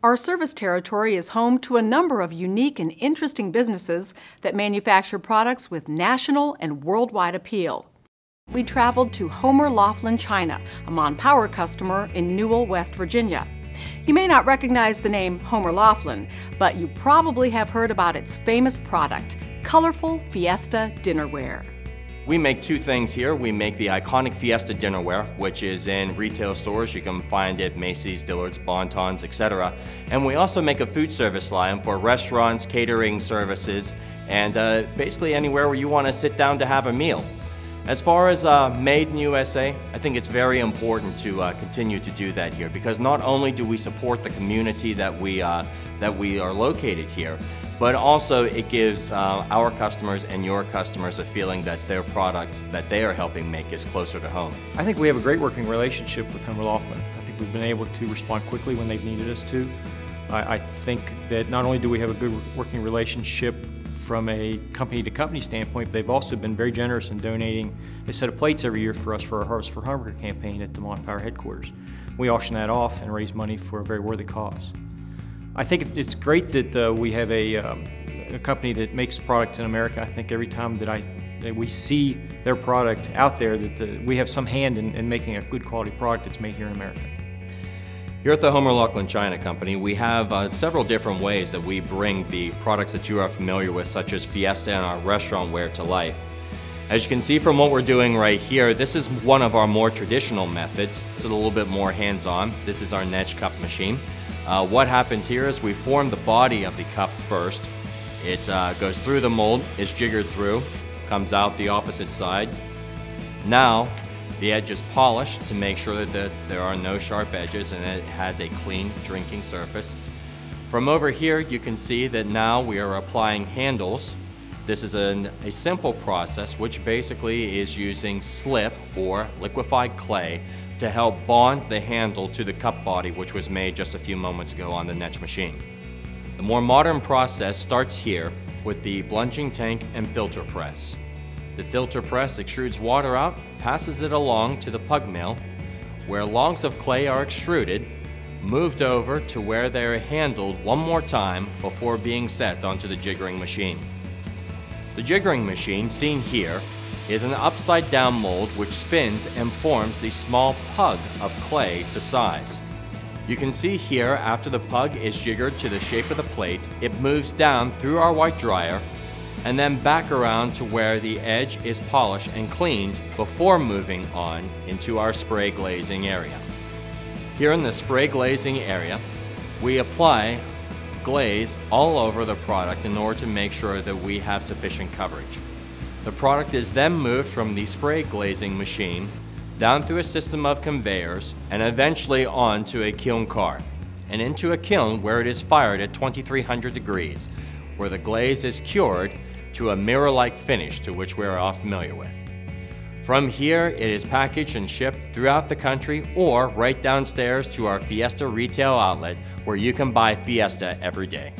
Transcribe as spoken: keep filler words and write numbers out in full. Our service territory is home to a number of unique and interesting businesses that manufacture products with national and worldwide appeal. We traveled to Homer Laughlin China, a Mon Power customer in Newell, West Virginia. You may not recognize the name Homer Laughlin, but you probably have heard about its famous product, colorful Fiesta Dinnerware. We make two things here. We make the iconic Fiesta Dinnerware, which is in retail stores. You can find it at Macy's, Dillard's, Bon Ton's, et cetera. And we also make a food service line for restaurants, catering services, and uh, basically anywhere where you want to sit down to have a meal. As far as uh, Made in U S A, I think it's very important to uh, continue to do that here, because not only do we support the community that we, uh, that we are located here, but also it gives uh, our customers and your customers a feeling that their products that they are helping make is closer to home. I think we have a great working relationship with Homer Laughlin. I think we've been able to respond quickly when they've needed us to. I, I think that not only do we have a good working relationship from a company to company standpoint, but they've also been very generous in donating a set of plates every year for us for our Harvest for Hunger campaign at the Mon Power headquarters. We auction that off and raise money for a very worthy cause. I think it's great that uh, we have a, um, a company that makes products in America. I think every time that, I, that we see their product out there, that uh, we have some hand in, in making a good quality product that's made here in America. Here at the Homer Laughlin China Company, we have uh, several different ways that we bring the products that you are familiar with, such as Fiesta and our restaurant ware, to life. As you can see from what we're doing right here, this is one of our more traditional methods. It's a little bit more hands-on. This is our Netzsch cup machine. Uh, what happens here is we form the body of the cup first. It uh, goes through the mold, is jiggered through, comes out the opposite side. Now the edge is polished to make sure that there are no sharp edges and it has a clean drinking surface. From over here you can see that now we are applying handles. This is an, a simple process which basically is using slip or liquefied clay to help bond the handle to the cup body, which was made just a few moments ago on the Netzsch machine. The more modern process starts here with the plunging tank and filter press. The filter press extrudes water out, passes it along to the pug mill, where logs of clay are extruded, moved over to where they are handled one more time before being set onto the jiggering machine. The jiggering machine, seen here, is an upside-down mold which spins and forms the small pug of clay to size. You can see here, after the pug is jiggered to the shape of the plate, it moves down through our white dryer and then back around to where the edge is polished and cleaned before moving on into our spray glazing area. Here in the spray glazing area, we apply glaze all over the product in order to make sure that we have sufficient coverage. The product is then moved from the spray glazing machine down through a system of conveyors and eventually on to a kiln car and into a kiln where it is fired at twenty-three hundred degrees, where the glaze is cured to a mirror-like finish to which we are all familiar with. From here, it is packaged and shipped throughout the country or right downstairs to our Fiesta retail outlet where you can buy Fiesta every day.